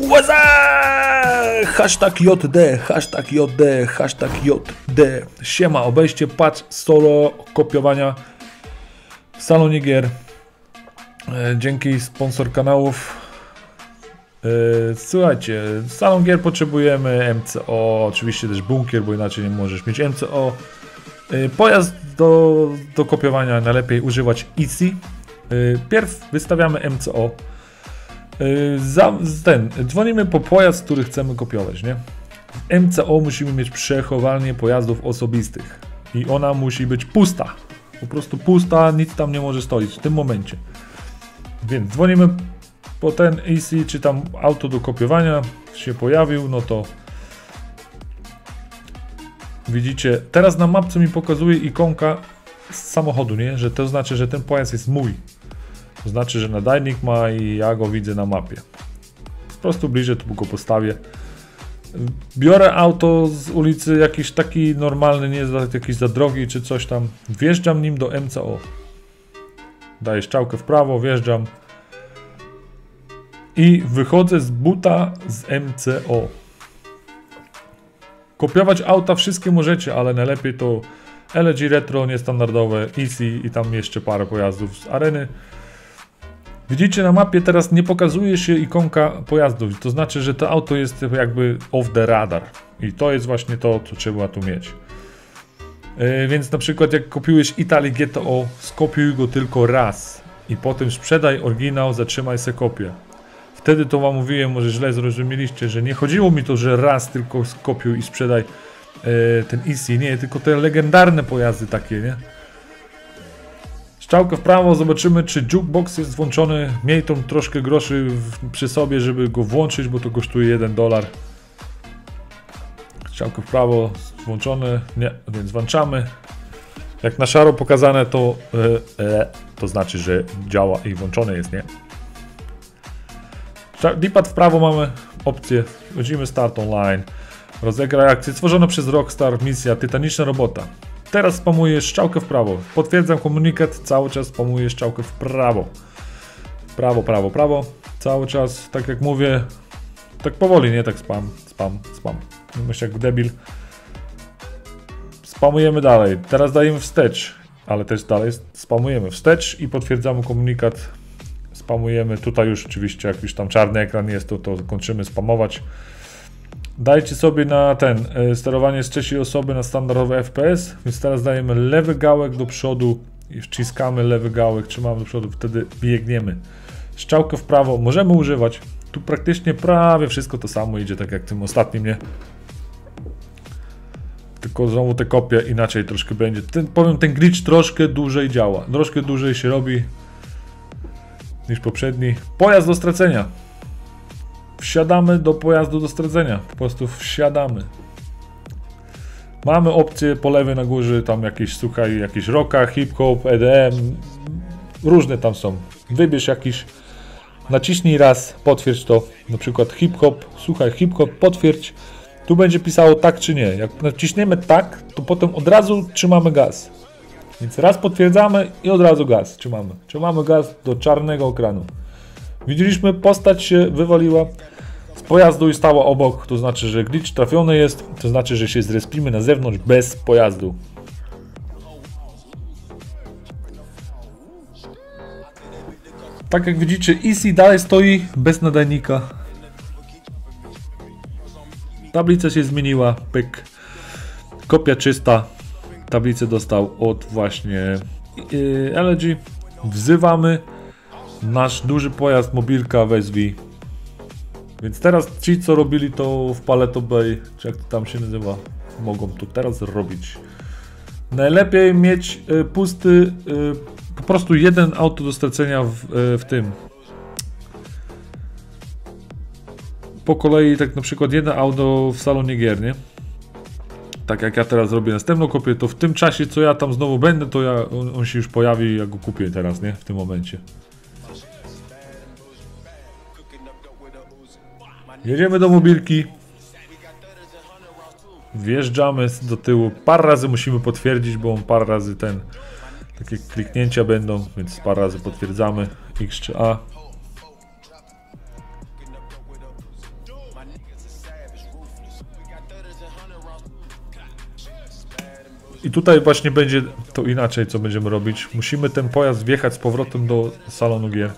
Łaza! Hashtag JD, hashtag JD, hashtag JD. Siema, obejście patch solo kopiowania w salonie gier. Dzięki sponsor kanałów. Słuchajcie, salon gier potrzebujemy, MCO, oczywiście też bunkier, bo inaczej nie możesz mieć MCO. Pojazd do kopiowania najlepiej używać IC. Pierw wystawiamy MCO. Dzwonimy po pojazd, który chcemy kopiować, nie? W MCO musimy mieć przechowalnię pojazdów osobistych i ona musi być pusta, po prostu pusta, nic tam nie może stoić w tym momencie. Więc dzwonimy po ten IC, czy tam auto do kopiowania się pojawił, no to widzicie, teraz na mapce mi pokazuje ikonka z samochodu, nie? Że to znaczy, że ten pojazd jest mój. To znaczy, że nadajnik ma i ja go widzę na mapie. Po prostu bliżej tu go postawię. Biorę auto z ulicy, jakiś taki normalny, nie jakiś za drogi czy coś tam. Wjeżdżam nim do MCO. Daję strzałkę w prawo, wjeżdżam. I wychodzę z buta z MCO. Kopiować auta wszystkie możecie, ale najlepiej to LG Retro, niestandardowe, EC i tam jeszcze parę pojazdów z areny. Widzicie, na mapie teraz nie pokazuje się ikonka pojazdów, to znaczy, że to auto jest jakby off the radar i to jest właśnie to, co trzeba tu mieć. Więc na przykład jak kopiujesz Italy GTO, skopiuj go tylko raz i potem sprzedaj oryginał, zatrzymaj se kopię. Wtedy to wam mówiłem, może źle zrozumieliście, że nie chodziło mi to, że raz tylko skopiuj i sprzedaj ten EC, nie, tylko te legendarne pojazdy takie, nie? Strzałkę w prawo, zobaczymy, czy jukebox jest włączony. Miej tą troszkę groszy przy sobie, żeby go włączyć, bo to kosztuje $1. Strzałkę w prawo, włączony, nie, więc włączamy. Jak na szaro pokazane, to to znaczy, że działa i włączony jest, nie? D-pad w prawo, mamy opcję, wchodzimy start online. Rozegraj akcję, stworzona przez Rockstar, misja Tytaniczna robota. Teraz spamuję strzałkę w prawo. Potwierdzam komunikat, cały czas spamuję strzałkę w prawo. Prawo, prawo, prawo. Cały czas, tak jak mówię, tak powoli, nie tak spam, spam, spam. Myślę jak debil. Spamujemy dalej. Teraz dajemy wstecz, ale też dalej spamujemy wstecz i potwierdzamy komunikat. Spamujemy. Tutaj już oczywiście, jak już tam czarny ekran jest, to kończymy spamować. Dajcie sobie na ten sterowanie z trzeciej osoby na standardowy FPS, więc teraz dajemy lewy gałek do przodu i wciskamy lewy gałek, trzymamy do przodu, wtedy biegniemy. Strzałkę w prawo możemy używać, tu praktycznie prawie wszystko to samo idzie, tak jak tym ostatnim, nie? Tylko znowu te kopie inaczej troszkę będzie. Ten glitch troszkę dłużej działa, troszkę dłużej się robi niż poprzedni. Pojazd do stracenia. Wsiadamy do pojazdu do stradzenia, po prostu wsiadamy. Mamy opcję po lewej na górze, tam jakieś, słuchaj, jakieś rocka, hip-hop, EDM, różne tam są. Wybierz jakiś, naciśnij raz, potwierdź to, na przykład hip-hop, słuchaj, hip-hop, potwierdź. Tu będzie pisało tak czy nie, jak naciśniemy tak, to potem od razu trzymamy gaz. Więc raz potwierdzamy i od razu gaz trzymamy. Trzymamy gaz do czarnego ekranu. Widzieliśmy, postać się wywaliła z pojazdu i stała obok, to znaczy, że glitch trafiony jest, to znaczy, że się zrespimy na zewnątrz bez pojazdu. Tak jak widzicie, EC dalej stoi bez nadajnika. Tablica się zmieniła, pyk. Kopia czysta. Tablicę dostał od właśnie LG. Wzywamy. Nasz duży pojazd, mobilka, wezwij. Więc teraz ci, co robili to w Paleto Bay, czy jak to tam się nazywa, mogą to teraz robić. Najlepiej mieć pusty, po prostu jeden auto do stracenia w tym. Po kolei tak na przykład jedno auto w salonie gier, nie? Tak jak ja teraz robię następną kopię, to w tym czasie, co ja tam znowu będę, to on się już pojawi i ja go kupię teraz, nie? W tym momencie. Jedziemy do mobilki. Wjeżdżamy do tyłu. Parę razy musimy potwierdzić, bo on parę razy ten... Takie kliknięcia będą, więc parę razy potwierdzamy. X czy A. I tutaj właśnie będzie to inaczej, co będziemy robić. Musimy ten pojazd wjechać z powrotem do salonu gier.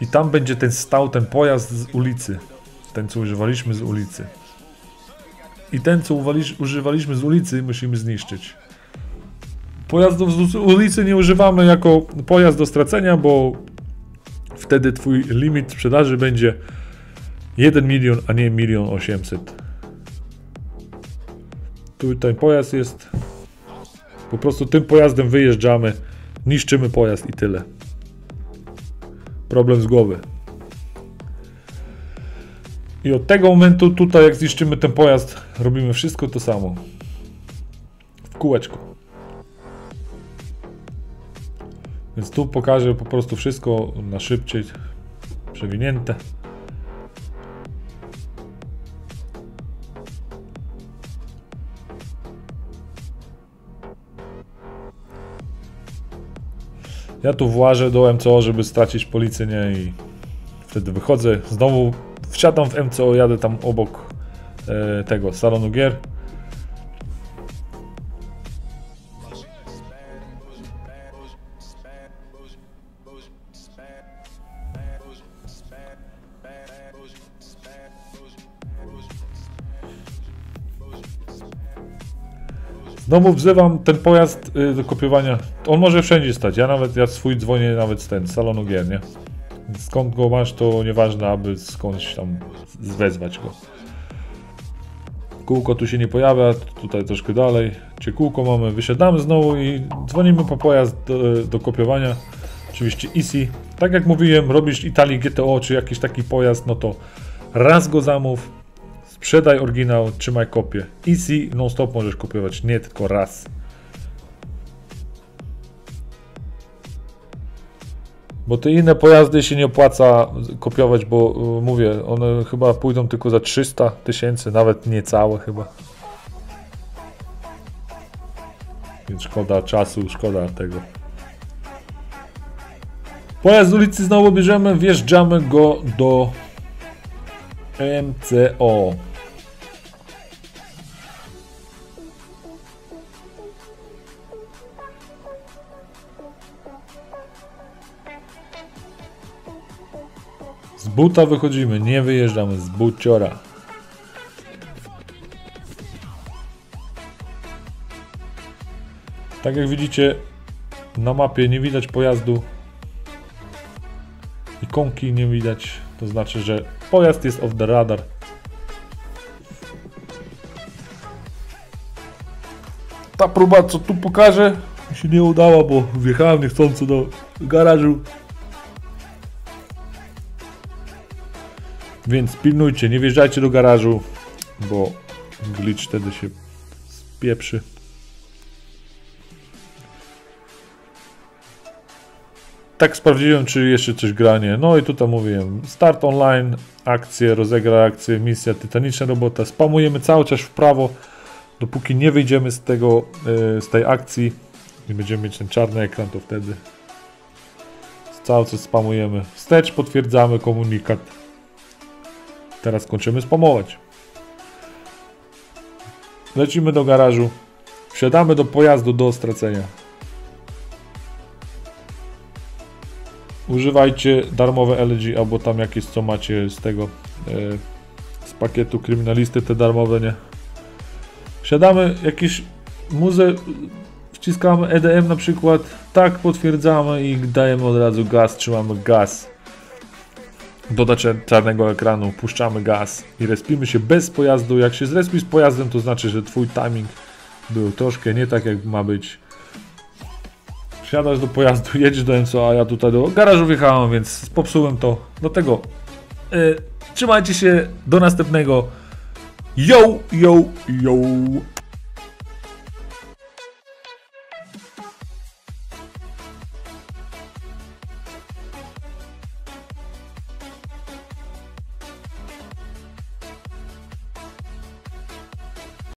I tam będzie ten stał, ten pojazd z ulicy. Ten, co używaliśmy z ulicy. I ten, co używaliśmy z ulicy, musimy zniszczyć. Pojazdów z ulicy nie używamy jako pojazd do stracenia, bo wtedy twój limit sprzedaży będzie 1 milion, a nie 1 800 000. Tutaj pojazd jest, po prostu tym pojazdem wyjeżdżamy, niszczymy pojazd i tyle. Problem z głowy. I od tego momentu tutaj, jak zniszczymy ten pojazd, robimy wszystko to samo. W kółeczko. Więc tu pokażę po prostu wszystko na szybciej, przewinięte. Ja tu włażę do MCO, żeby stracić policję, nie? I wtedy wychodzę, znowu wsiadam w MCO, jadę tam obok tego salonu gier. Znowu wzywam ten pojazd do kopiowania. On może wszędzie stać. Ja swój dzwonię nawet z salonu gier, nie? Skąd go masz, to nieważne, aby skądś tam wezwać go. Kółko tu się nie pojawia, tutaj troszkę dalej. Gdzie kółko mamy, wysiadamy znowu i dzwonimy po pojazd do kopiowania. Oczywiście IC. Tak jak mówiłem, robisz Italy GTO czy jakiś taki pojazd, no to raz go zamów, sprzedaj oryginał, trzymaj kopię. EC non stop możesz kopiować, nie tylko raz. Bo te inne pojazdy się nie opłaca kopiować, bo mówię, one chyba pójdą tylko za 300 000, nawet niecałe chyba. Więc szkoda czasu, szkoda tego. Pojazd z ulicy znowu bierzemy, wjeżdżamy go do MCO. Z buta wychodzimy, nie wyjeżdżamy z buciora. Tak jak widzicie na mapie nie widać pojazdu. Ikonki nie widać, to znaczy, że pojazd jest off the radar. Ta próba, co tu pokażę, mi się nie udała, bo wjechałem niechcący do garażu. Więc pilnujcie, nie wjeżdżajcie do garażu, bo glitch wtedy się spieprzy. Tak sprawdziłem, czy jeszcze coś granie. No i tutaj mówiłem, start online, akcje, rozegra akcje, misja Tytaniczna robota. Spamujemy cały czas w prawo, dopóki nie wyjdziemy z tego, z tej akcji i będziemy mieć ten czarny ekran, to wtedy cały czas spamujemy. Wstecz, potwierdzamy komunikat. Teraz kończymy spamować. Lecimy do garażu, wsiadamy do pojazdu do stracenia. Używajcie darmowe LG albo tam jakieś, co macie z tego z pakietu kryminalisty, te darmowe, nie? Siadamy, jakieś muzę wciskamy, EDM na przykład, tak, potwierdzamy i dajemy od razu gaz, trzymamy gaz do czarnego ekranu, puszczamy gaz i respimy się bez pojazdu. Jak się zrespi z pojazdem, to znaczy, że twój timing był troszkę nie tak, jak ma być. Siadasz do pojazdu, jedziesz do MCO, a ja tutaj do garażu wjechałem, więc popsułem to. Dlatego trzymajcie się, do następnego. Yo, yo, yo.